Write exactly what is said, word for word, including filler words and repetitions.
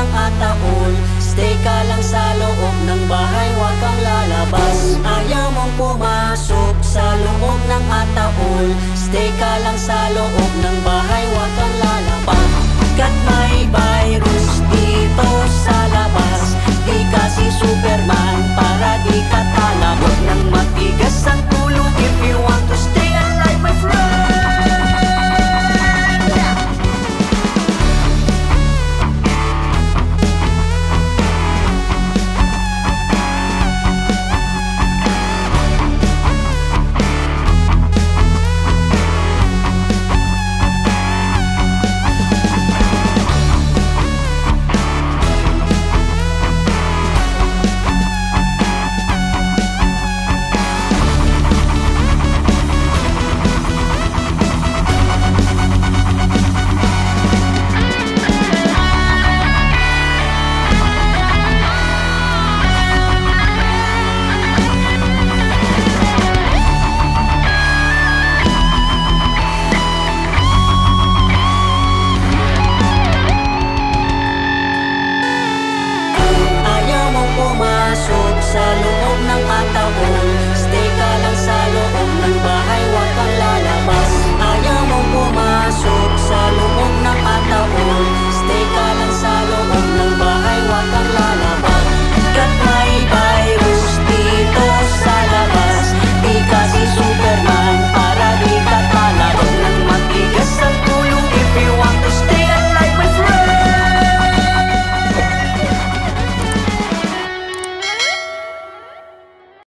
ng ataon. Stay ka lang sa loob ng bahay, huwag kang lalabas. Ayaw mong pumasok sa loob ng ataon. Stay ka lang sa loob ng bahay, huwag kang lalabas. Kat may bay